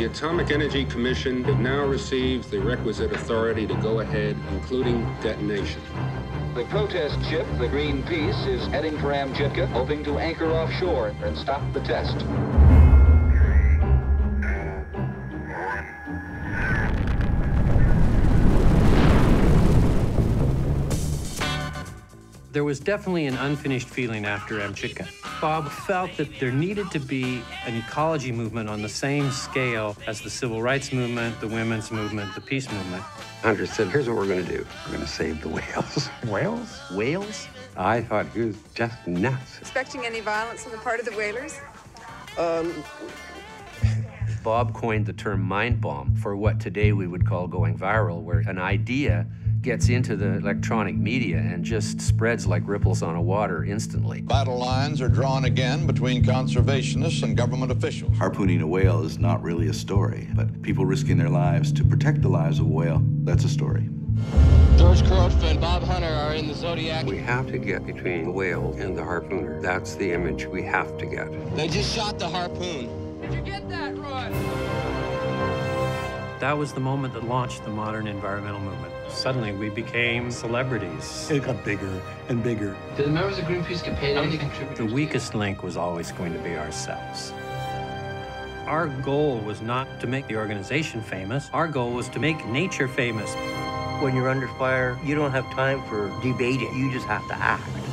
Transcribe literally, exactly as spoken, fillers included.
The Atomic Energy Commission now receives the requisite authority to go ahead, including detonation. The protest ship, the Greenpeace, is heading for Amchitka, hoping to anchor offshore and stop the test. There was definitely an unfinished feeling after Amchitka. Bob felt that there needed to be an ecology movement on the same scale as the civil rights movement, the women's movement, the peace movement. Hunter said, here's what we're going to do. We're going to save the whales. Whales? Whales? I thought he was just nuts. Expecting any violence on the part of the whalers? Um... Bob coined the term mind bomb for what today we would call going viral, where an idea gets into the electronic media and just spreads like ripples on a water instantly. Battle lines are drawn again between conservationists and government officials. Harpooning a whale is not really a story, but people risking their lives to protect the lives of a whale, that's a story. George Korotva and Bob Hunter are in the Zodiac. We have to get between the whale and the harpooner. That's the image we have to get. They just shot the harpoon. Did you get that, Roy? That was the moment that launched the modern environmental movement. Suddenly, we became celebrities. It got bigger and bigger. Did the members of Greenpeace get paid any contributors? The weakest link was always going to be ourselves. Our goal was not to make the organization famous. Our goal was to make nature famous. When you're under fire, you don't have time for debating. You just have to act.